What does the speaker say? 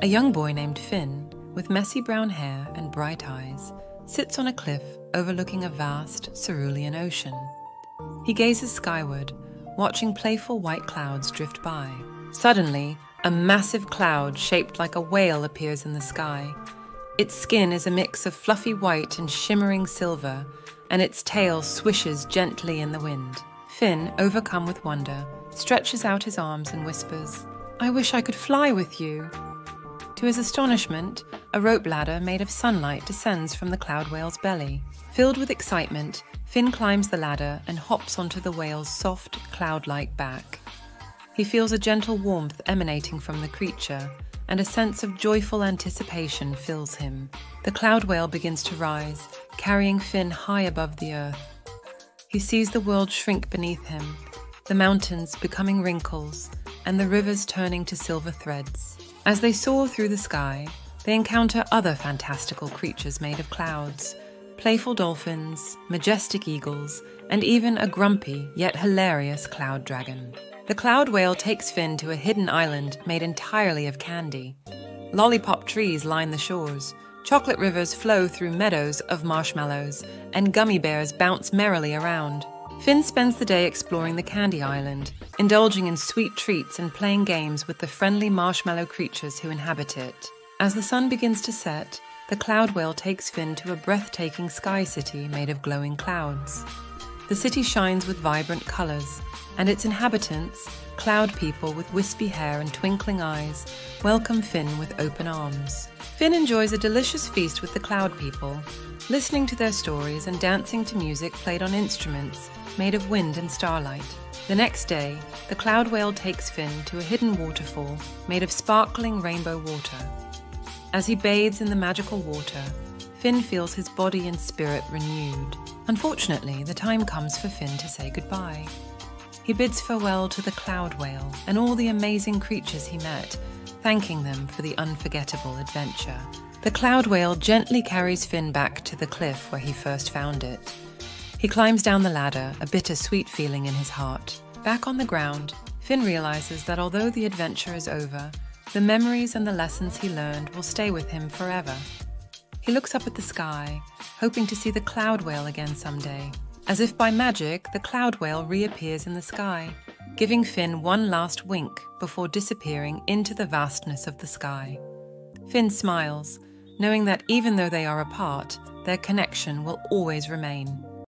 A young boy named Finn, with messy brown hair and bright eyes, sits on a cliff overlooking a vast, cerulean ocean. He gazes skyward, watching playful white clouds drift by. Suddenly, a massive cloud shaped like a whale appears in the sky. Its skin is a mix of fluffy white and shimmering silver, and its tail swishes gently in the wind. Finn, overcome with wonder, stretches out his arms and whispers, "I wish I could fly with you." To his astonishment, a rope ladder made of sunlight descends from the cloud whale's belly. Filled with excitement, Finn climbs the ladder and hops onto the whale's soft, cloud-like back. He feels a gentle warmth emanating from the creature, and a sense of joyful anticipation fills him. The cloud whale begins to rise, carrying Finn high above the earth. He sees the world shrink beneath him, the mountains becoming wrinkles, and the rivers turning to silver threads. As they soar through the sky, they encounter other fantastical creatures made of clouds, playful dolphins, majestic eagles, and even a grumpy yet hilarious cloud dragon. The cloud whale takes Finn to a hidden island made entirely of candy. Lollipop trees line the shores, chocolate rivers flow through meadows of marshmallows, and gummy bears bounce merrily around. Finn spends the day exploring the candy island, indulging in sweet treats and playing games with the friendly marshmallow creatures who inhabit it. As the sun begins to set, the cloud whale takes Finn to a breathtaking sky city made of glowing clouds. The city shines with vibrant colors, and its inhabitants, cloud people with wispy hair and twinkling eyes, welcome Finn with open arms. Finn enjoys a delicious feast with the cloud people, listening to their stories and dancing to music played on instruments made of wind and starlight. The next day, the cloud whale takes Finn to a hidden waterfall made of sparkling rainbow water. As he bathes in the magical water, Finn feels his body and spirit renewed. Unfortunately, the time comes for Finn to say goodbye. He bids farewell to the cloud whale and all the amazing creatures he met, thanking them for the unforgettable adventure. The cloud whale gently carries Finn back to the cliff where he first found it. He climbs down the ladder, a bittersweet feeling in his heart. Back on the ground, Finn realizes that although the adventure is over, the memories and the lessons he learned will stay with him forever. He looks up at the sky, hoping to see the cloud whale again someday. As if by magic, the cloud whale reappears in the sky, giving Finn one last wink before disappearing into the vastness of the sky. Finn smiles, knowing that even though they are apart, their connection will always remain.